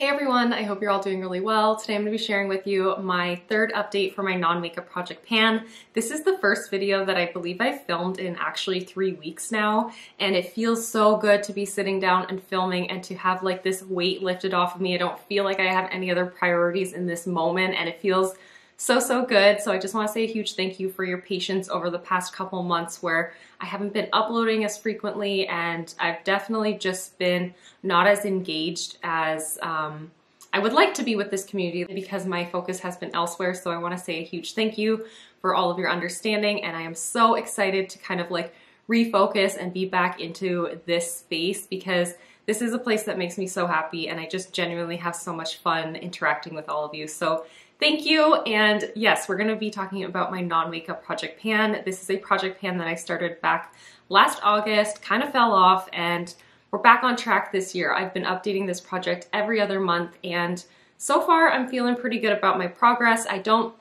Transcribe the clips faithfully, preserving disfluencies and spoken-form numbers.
Hey everyone, I hope you're all doing really well. Today I'm going to be sharing with you my third update for my non-makeup project pan. This is the first video that I believe I filmed in actually three weeks now, and it feels so good to be sitting down and filming and to have like this weight lifted off of me. I don't feel like I have any other priorities in this moment, and it feels so, so good. So I just want to say a huge thank you for your patience over the past couple months where I haven't been uploading as frequently, and I've definitely just been not as engaged as um, I would like to be with this community because my focus has been elsewhere. So I want to say a huge thank you for all of your understanding, and I am so excited to kind of like refocus and be back into this space because this is a place that makes me so happy, and I just genuinely have so much fun interacting with all of you. So thank you, and yes, we're going to be talking about my non-makeup project pan. This is a project pan that I started back last August, kind of fell off, and we're back on track this year. I've been updating this project every other month, and so far I'm feeling pretty good about my progress. I don't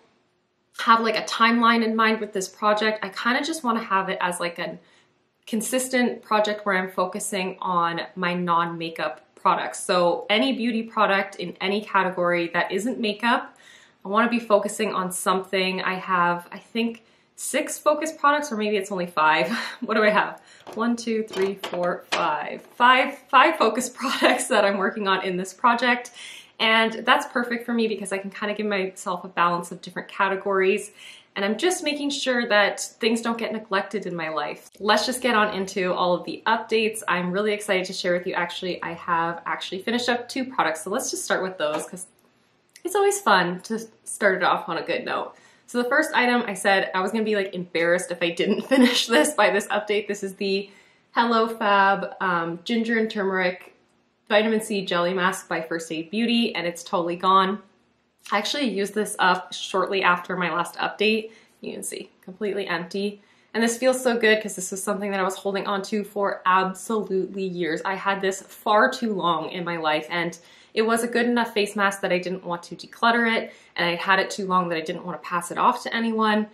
have like a timeline in mind with this project. I kind of just want to have it as like a consistent project where I'm focusing on my non-makeup products. So any beauty product in any category that isn't makeup, I want to be focusing on something. I have, I think, six focus products, or maybe it's only five. What do I have? One, two, three, four, five. Five, five focus products that I'm working on in this project. And that's perfect for me because I can kind of give myself a balance of different categories. And I'm just making sure that things don't get neglected in my life. Let's just get on into all of the updates. I'm really excited to share with you. Actually, I have actually finished up two products. So let's just start with those because it's always fun to start it off on a good note. So the first item, I said I was gonna be like embarrassed if I didn't finish this by this update. This is the Hello Fab um, Ginger and Turmeric Vitamin C Jelly Mask by First Aid Beauty, and it's totally gone. I actually used this up shortly after my last update. You can see, completely empty. And this feels so good because this was something that I was holding on to for absolutely years. I had this far too long in my life, and it was a good enough face mask that I didn't want to declutter it, and I had it too long that I didn't want to pass it off to anyone.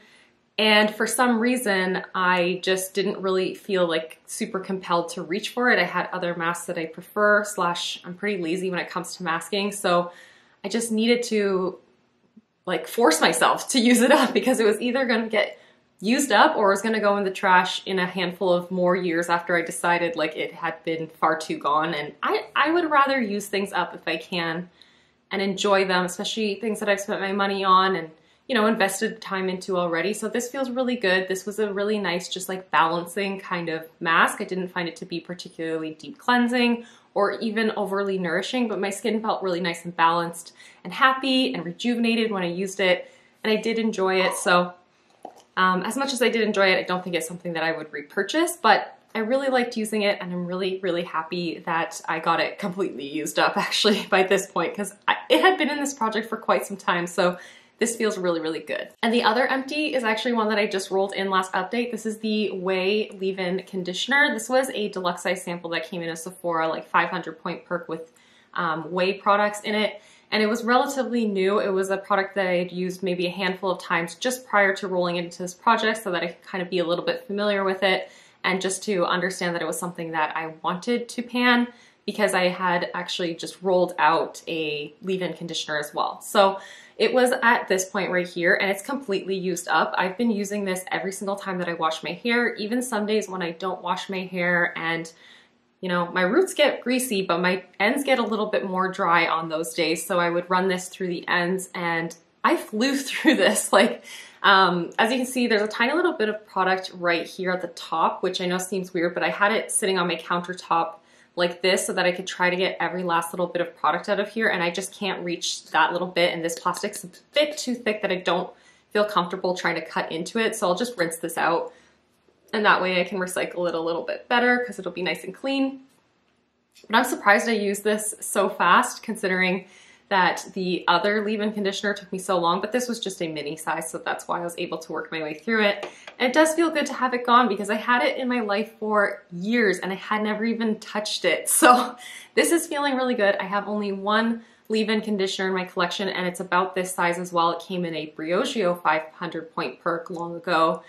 And for some reason, I just didn't really feel like super compelled to reach for it. I had other masks that I prefer, slash I'm pretty lazy when it comes to masking, so I just needed to like force myself to use it up because it was either going to get used up or was going to go in the trash in a handful of more years after I decided like it had been far too gone. And I, I would rather use things up if I can and enjoy them, especially things that I've spent my money on and, you know, invested time into already. So this feels really good. This was a really nice, just like balancing kind of mask. I didn't find it to be particularly deep cleansing or even overly nourishing, but my skin felt really nice and balanced and happy and rejuvenated when I used it, and I did enjoy it. So Um, as much as I did enjoy it, I don't think it's something that I would repurchase, but I really liked using it, and I'm really, really happy that I got it completely used up actually by this point because it had been in this project for quite some time, so this feels really, really good. And the other empty is actually one that I just rolled in last update. This is the Ouai Leave-In Conditioner. This was a deluxe size sample that came in a Sephora like five hundred point perk with um, Ouai products in it. And it was relatively new. It was a product that I had used maybe a handful of times just prior to rolling into this project so that I could kind of be a little bit familiar with it and just to understand that it was something that I wanted to pan because I had actually just rolled out a leave-in conditioner as well. So it was at this point right here, and it's completely used up. I've been using this every single time that I wash my hair, even some days when I don't wash my hair, and you know, my roots get greasy, but my ends get a little bit more dry on those days, so I would run this through the ends, and I flew through this. Like, um, as you can see, there's a tiny little bit of product right here at the top, which I know seems weird, but I had it sitting on my countertop like this so that I could try to get every last little bit of product out of here, and I just can't reach that little bit, and this plastic's a bit too thick that I don't feel comfortable trying to cut into it, so I'll just rinse this out. And that Ouai I can recycle it a little bit better because it'll be nice and clean. But I'm surprised I used this so fast considering that the other leave-in conditioner took me so long, but this was just a mini size, so that's why I was able to work my Ouai through it. And it does feel good to have it gone because I had it in my life for years and I had never even touched it. So this is feeling really good. I have only one leave-in conditioner in my collection, and it's about this size as well. It came in a Briogeo five hundred point perk long ago.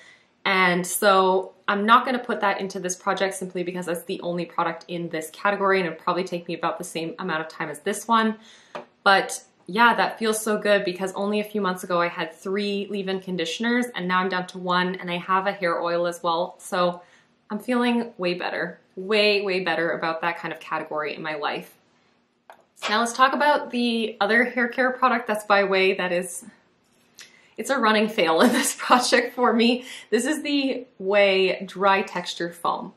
And so I'm not going to put that into this project simply because that's the only product in this category, and it'll probably take me about the same amount of time as this one. But yeah, that feels so good because only a few months ago I had three leave-in conditioners and now I'm down to one, and I have a hair oil as well. So I'm feeling way better, way, way better about that kind of category in my life. Now let's talk about the other hair care product that's by Ouai that is... It's a running fail in this project for me. This is the Ouai Dry Texture Foam.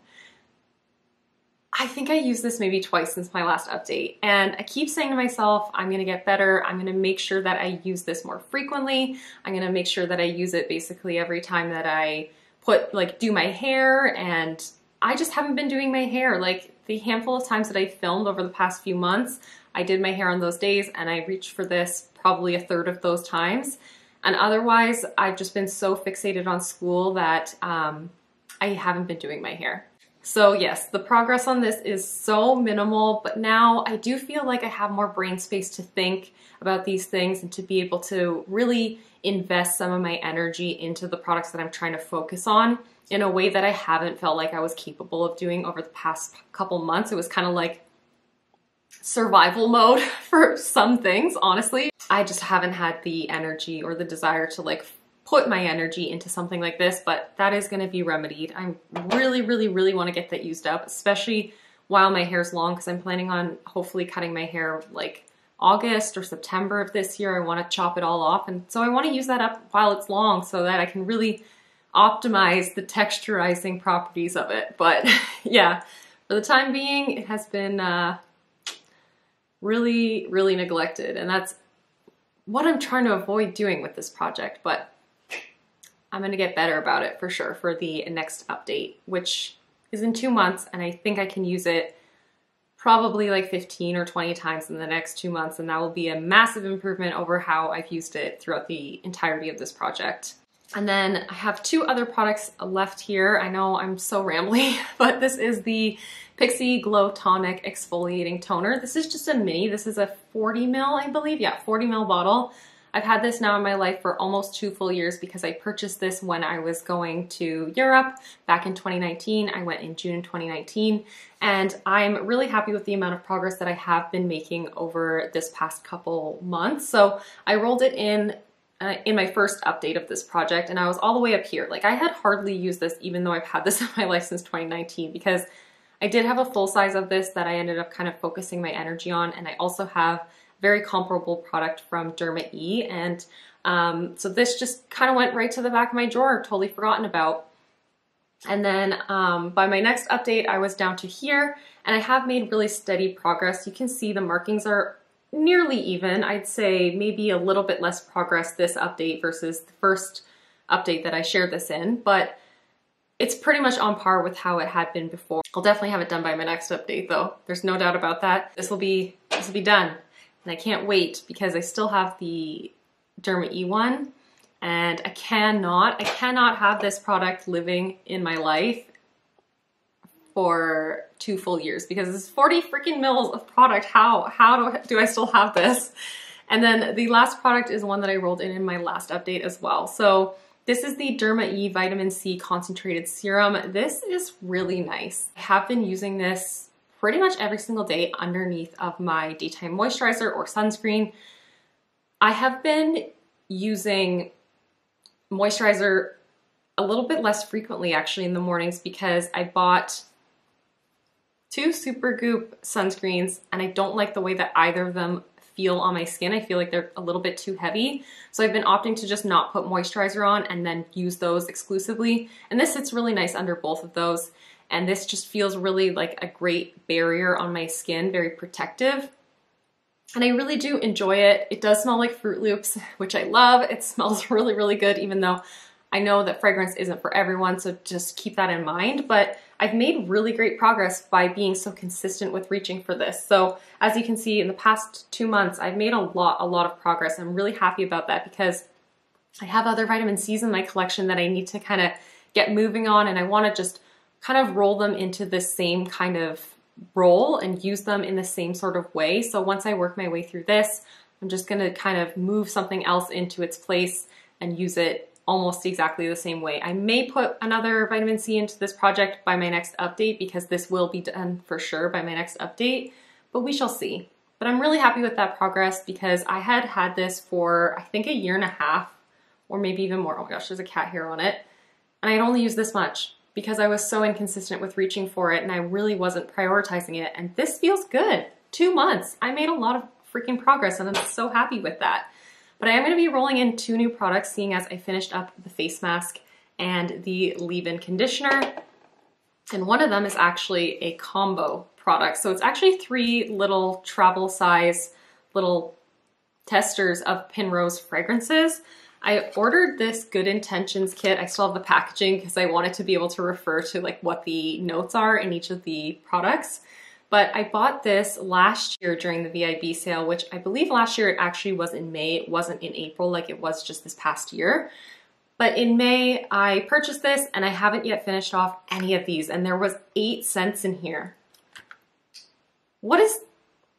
I think I used this maybe twice since my last update, and I keep saying to myself, I'm gonna get better, I'm gonna make sure that I use this more frequently, I'm gonna make sure that I use it basically every time that I put, like, do my hair, and I just haven't been doing my hair. Like, the handful of times that I filmed over the past few months, I did my hair on those days, and I reached for this probably a third of those times. And otherwise, I've just been so fixated on school that um, I haven't been doing my hair. So yes, the progress on this is so minimal, but now I do feel like I have more brain space to think about these things and to be able to really invest some of my energy into the products that I'm trying to focus on in a Ouai that I haven't felt like I was capable of doing over the past couple months. It was kind of like survival mode for some things, honestly. I just haven't had the energy or the desire to, like, put my energy into something like this, but that is going to be remedied. I really, really, really want to get that used up, especially while my hair's long, because I'm planning on hopefully cutting my hair like August or September of this year. I want to chop it all off, and so I want to use that up while it's long so that I can really optimize the texturizing properties of it. But yeah, for the time being, it has been uh, really, really neglected, and that's what I'm trying to avoid doing with this project, but I'm gonna get better about it for sure for the next update, which is in two months, and I think I can use it probably like fifteen or twenty times in the next two months, and that will be a massive improvement over how I've used it throughout the entirety of this project. And then I have two other products left here. I know I'm so rambly, but this is the Pixi Glow Tonic Exfoliating Toner. This is just a mini. This is a forty mil, I believe. Yeah, forty mil bottle. I've had this now in my life for almost two full years because I purchased this when I was going to Europe back in twenty nineteen. I went in June twenty nineteen, and I'm really happy with the amount of progress that I have been making over this past couple months. So I rolled it in Uh, in my first update of this project, and I was all the Ouai up here. Like, I had hardly used this, even though I've had this in my life since twenty nineteen, because I did have a full size of this that I ended up kind of focusing my energy on, and I also have a very comparable product from Derma E, and um, so this just kind of went right to the back of my drawer, totally forgotten about. And then um, by my next update, I was down to here, and I have made really steady progress. You can see the markings are nearly even. I'd say maybe a little bit less progress this update versus the first update that I shared this in, but it's pretty much on par with how it had been before. I'll definitely have it done by my next update though. There's no doubt about that. This will be, this will be done, and I can't wait because I still have the Derma E one, and I cannot, I cannot have this product living in my life for two full years because it's forty freaking mils of product. How, how do I, do I still have this? And then the last product is one that I rolled in in my last update as well. So this is the Derma E Vitamin C Concentrated Serum. This is really nice. I have been using this pretty much every single day underneath of my daytime moisturizer or sunscreen. I have been using moisturizer a little bit less frequently actually in the mornings because I bought two Super Goop sunscreens, and I don't like the Ouai that either of them feel on my skin. I feel like they're a little bit too heavy. So I've been opting to just not put moisturizer on and then use those exclusively. And this sits really nice under both of those. And this just feels really like a great barrier on my skin, very protective. And I really do enjoy it. It does smell like Fruit Loops, which I love. It smells really, really good, even though I know that fragrance isn't for everyone, so just keep that in mind, but I've made really great progress by being so consistent with reaching for this. So as you can see, in the past two months, I've made a lot, a lot of progress. I'm really happy about that because I have other vitamin C's in my collection that I need to kind of get moving on, and I want to just kind of roll them into this same kind of roll and use them in the same sort of Ouai. So once I work my Ouai through this, I'm just going to kind of move something else into its place and use it almost exactly the same way. I may put another vitamin C into this project by my next update, because this will be done for sure by my next update, but we shall see. But I'm really happy with that progress, because I had had this for, I think, a year and a half, or maybe even more. Oh my gosh, there's a cat hair on it. And I had only used this much because I was so inconsistent with reaching for it and I really wasn't prioritizing it. And this feels good. Two months. I made a lot of freaking progress and I'm so happy with that. But I am gonna be rolling in two new products, seeing as I finished up the face mask and the leave-in conditioner. And one of them is actually a combo product. So it's actually three little travel size little testers of Pinrose fragrances. I ordered this Good Intentions kit. I still have the packaging because I wanted to be able to refer to like what the notes are in each of the products. But I bought this last year during the V I B sale, which I believe last year it actually was in May. It wasn't in April like it was just this past year. But in May, I purchased this and I haven't yet finished off any of these. And there was eight scents in here. What is,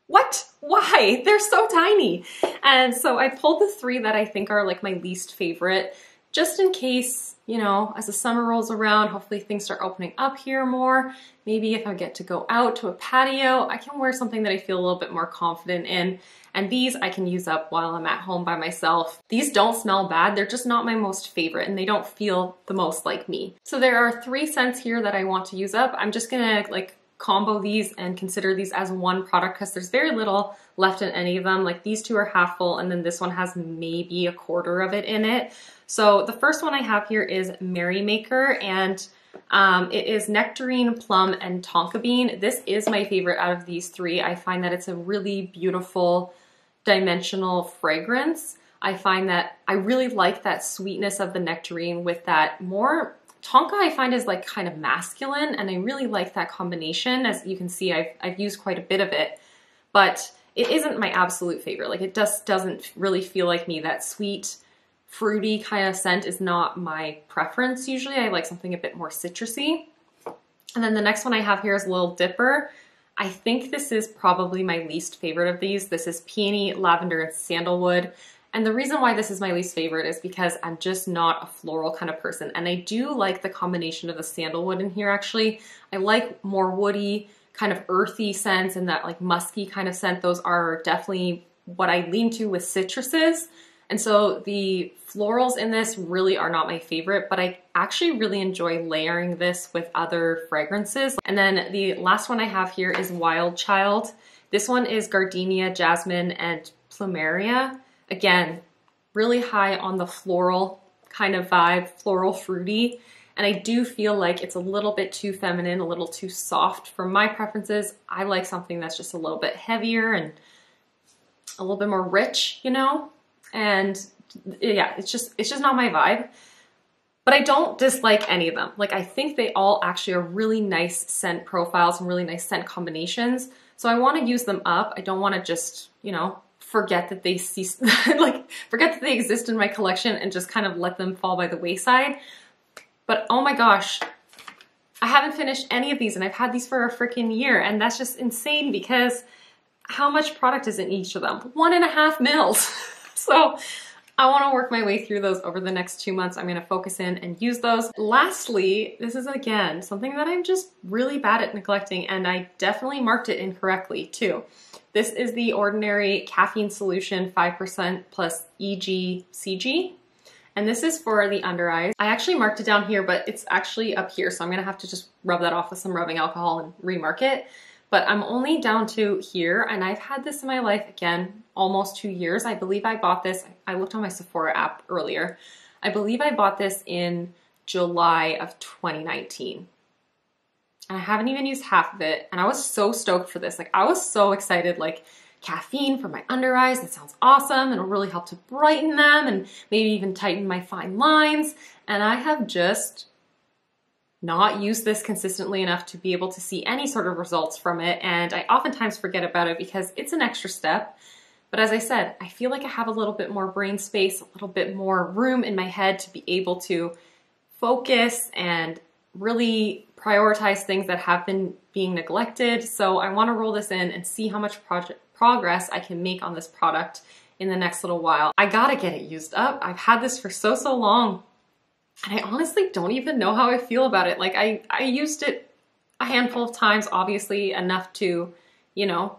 what, why? They're so tiny. And so I pulled the three that I think are like my least favorite, just in case, you know, as the summer rolls around, hopefully things start opening up here more. Maybe if I get to go out to a patio, I can wear something that I feel a little bit more confident in. And these I can use up while I'm at home by myself. These don't smell bad. They're just not my most favorite and they don't feel the most like me. So there are three scents here that I want to use up. I'm just gonna like combo these and consider these as one product because there's very little left in any of them. Like these two are half full and then this one has maybe a quarter of it in it. So the first one I have here is Merrymaker, and um, it is Nectarine, Plum, and Tonka Bean. This is my favorite out of these three. I find that it's a really beautiful dimensional fragrance. I find that I really like that sweetness of the nectarine with that more tonka, I find, is like kind of masculine, and I really like that combination. As you can see, I've, I've used quite a bit of it, but it isn't my absolute favorite. Like it just doesn't really feel like me. That sweet, fruity kind of scent is not my preference usually. I like something a bit more citrusy. And then the next one I have here is Little Dipper. I think this is probably my least favorite of these. This is Peony, Lavender, and Sandalwood. And the reason why this is my least favorite is because I'm just not a floral kind of person. And I do like the combination of the sandalwood in here actually. I like more woody, kind of earthy scents and that like musky kind of scent. Those are definitely what I lean to with citruses. And so the florals in this really are not my favorite, but I actually really enjoy layering this with other fragrances. And then the last one I have here is Wild Child. This one is Gardenia, Jasmine, and Plumeria. Again, really high on the floral kind of vibe, floral fruity. And I do feel like it's a little bit too feminine, a little too soft for my preferences. I like something that's just a little bit heavier and a little bit more rich, you know? And yeah, it's just, it's just not my vibe, but I don't dislike any of them. Like I think they all actually are really nice scent profiles and really nice scent combinations. So I want to use them up. I don't want to just, you know, forget that they cease, like forget that they exist in my collection and just kind of let them fall by the wayside. But oh my gosh, I haven't finished any of these and I've had these for a freaking year. And that's just insane because how much product is in each of them? One and a half mils. So I want to work my way through those over the next two months. I'm going to focus in and use those. Lastly, this is again, something that I'm just really bad at neglecting, and I definitely marked it incorrectly too. This is The Ordinary Caffeine Solution five percent plus E G C G. And this is for the under eyes. I actually marked it down here, but it's actually up here. So I'm going to have to just rub that off with some rubbing alcohol and remark it. But I'm only down to here, and I've had this in my life, again, almost two years. I believe I bought this, I looked on my Sephora app earlier. I believe I bought this in July of twenty nineteen. And I haven't even used half of it, and I was so stoked for this. Like, I was so excited, like, caffeine for my under eyes, that sounds awesome, and it'll really help to brighten them and maybe even tighten my fine lines, and I have just not use this consistently enough to be able to see any sort of results from it, and I oftentimes forget about it because it's an extra step. But as I said, I feel like I have a little bit more brain space, a little bit more room in my head to be able to focus and really prioritize things that have been being neglected. So I want to roll this in and see how much project progress I can make on this product in the next little while. I gotta get it used up. I've had this for so, so long. And I honestly don't even know how I feel about it. Like I, I used it a handful of times, obviously enough to, you know,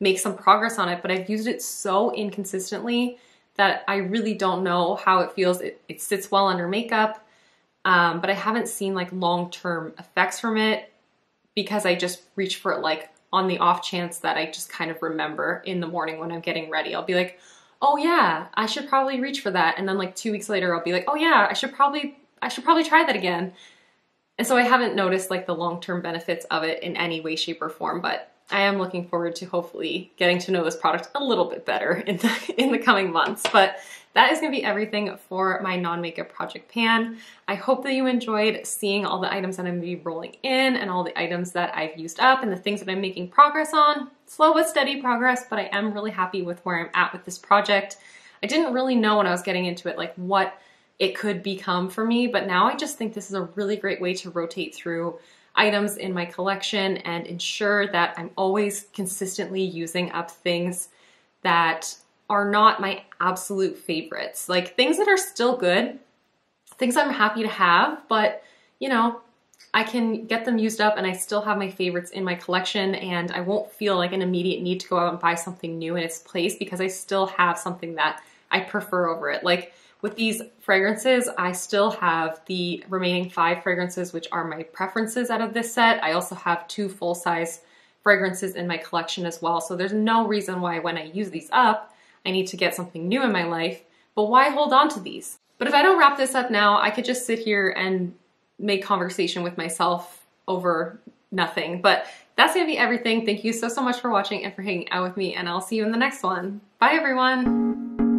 make some progress on it, but I've used it so inconsistently that I really don't know how it feels. It, it sits well under makeup, um, but I haven't seen like long-term effects from it because I just reach for it like on the off chance that I just kind of remember in the morning when I'm getting ready. I'll be like, oh yeah, I should probably reach for that. And then like two weeks later, I'll be like, oh yeah, I should probably, I should probably try that again. And so I haven't noticed like the long-term benefits of it in any way, shape, or form, but I am looking forward to hopefully getting to know this product a little bit better in the, in the coming months. But that is going to be everything for my non-makeup project pan. I hope that you enjoyed seeing all the items that I'm going to be rolling in and all the items that I've used up and the things that I'm making progress on. Slow but steady progress, but I am really happy with where I'm at with this project. I didn't really know when I was getting into it like what it could become for me, but now I just think this is a really great way to rotate through items in my collection and ensure that I'm always consistently using up things that are not my absolute favorites. Like things that are still good, things I'm happy to have, but you know, I can get them used up and I still have my favorites in my collection and I won't feel like an immediate need to go out and buy something new in its place because I still have something that I prefer over it. Like with these fragrances, I still have the remaining five fragrances, which are my preferences out of this set. I also have two full-size fragrances in my collection as well. So there's no reason why when I use these up, I need to get something new in my life, but why hold on to these? But if I don't wrap this up now, I could just sit here and make conversation with myself over nothing. But that's gonna be everything. Thank you so, so much for watching and for hanging out with me, and I'll see you in the next one. Bye, everyone.